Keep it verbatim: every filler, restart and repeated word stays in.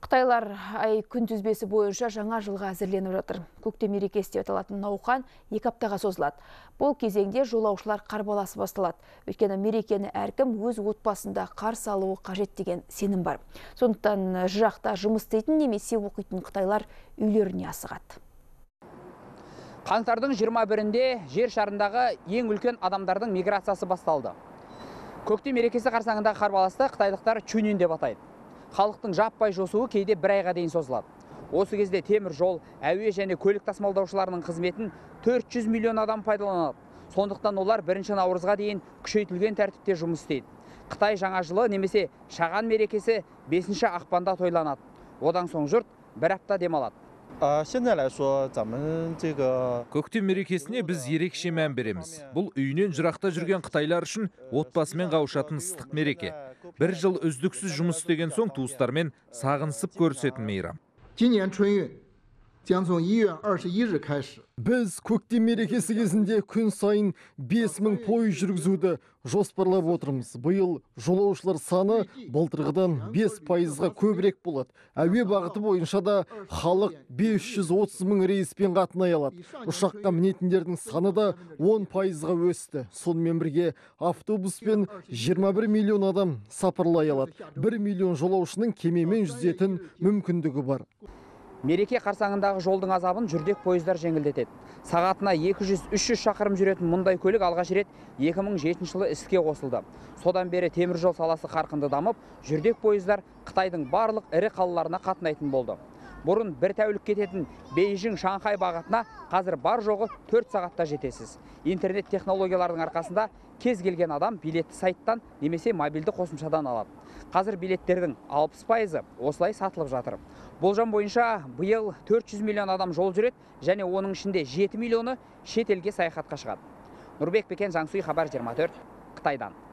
Қытайлар ай күнтізбесі бойынша жаңа жылға әзірленіп жатыр. Көктем мерекесі аталатын науқан екі аптаға созылады. Бұл кезеңде жолаушылар қарбаласы басталады. Өйткені мерекені әркім өз отбасында қарсы алуы қажет деген сенім бар. Сондықтан жырақта жұмыс істейтін немесе оқитын қытайлар үйлеріне асығады. Қаңтардың жиырма бірінде жер шарындағы ең үлкен адамдардың миграциясы басталды. Көктем мерекесі қарсаңындағы қарбаласты қытайлықтар чунин деп атайды. Халықтың жаппай жосуы кейде бір айға дейін созылады. Осы кезде темір жол, әуе және көлік тасымалдаушыларының қызметін төрт жүз миллион адам пайдаланады. Сондықтан олар бірінші наурызға дейін күшейтілген тәртіпте жұмыс істейді. Қытай жаңа жылы немесе шаған мерекесі бесінші ақпанда тойланады. Одан соң жұрт бір апта демалады. Көктем мерекесіне біз ерекше мән береміз. Бұл үйінен жырақта жүрген қытайлар үшін отбасымен қауышатын ыстық мереке. Бір жыл үздіксіз жұмыс істеген соң туыстармен сағынысып көрсетін мейрам. Біз көктем мерекесі кезінде күн сайын бес мың пойыз жүргізуді жоспарлап отырмыз. Биыл жолаушылар саны былтырғыдан бес пайызға көбірек болады. Әуе бағыты бойынша да халық бес жүз отыз мың рейспен қатынай алады. Ұшаққа мінетіндердің саны да он пайызға өсті. Сонымен бірге автобуспен жиырма бір миллион адам сапарлай алады. бір миллион жолаушының кемемен жүзетін мүмкіндігі бар. Мереке қарсаңындағы жолдың азабын жүрдек пойыздар жеңілдетеді. Сағатына екі жүз үш жүз шақырым жүретін мұндай көлік алғаш рет екі мың жетінші жылы іске қосылды. Содан бері темір жол саласы қарқынды дамып, жүрдек пойыздар Қытайдың барлық ірі қалаларына қатынайтын болды. Бұрын бір тәулік кететін Бейжің-Шанхай бағытына қазір бар жоғы төрт сағатта жетесіз. Интернет технологиялардың арқасында кез келген адам билетті сайттан немесе мобильді қосымшадан алады. Қазір билеттердің алпыс пайызы осылай сатылып жатыр. Болжам бойынша биыл төрт жүз миллион адам жол жүреді, және оның ішінде жеті миллионы шетелге саяхатқа шығады. Нұрбек Бекен, Жансуй, Хабар жиырма төрт, Қытайдан.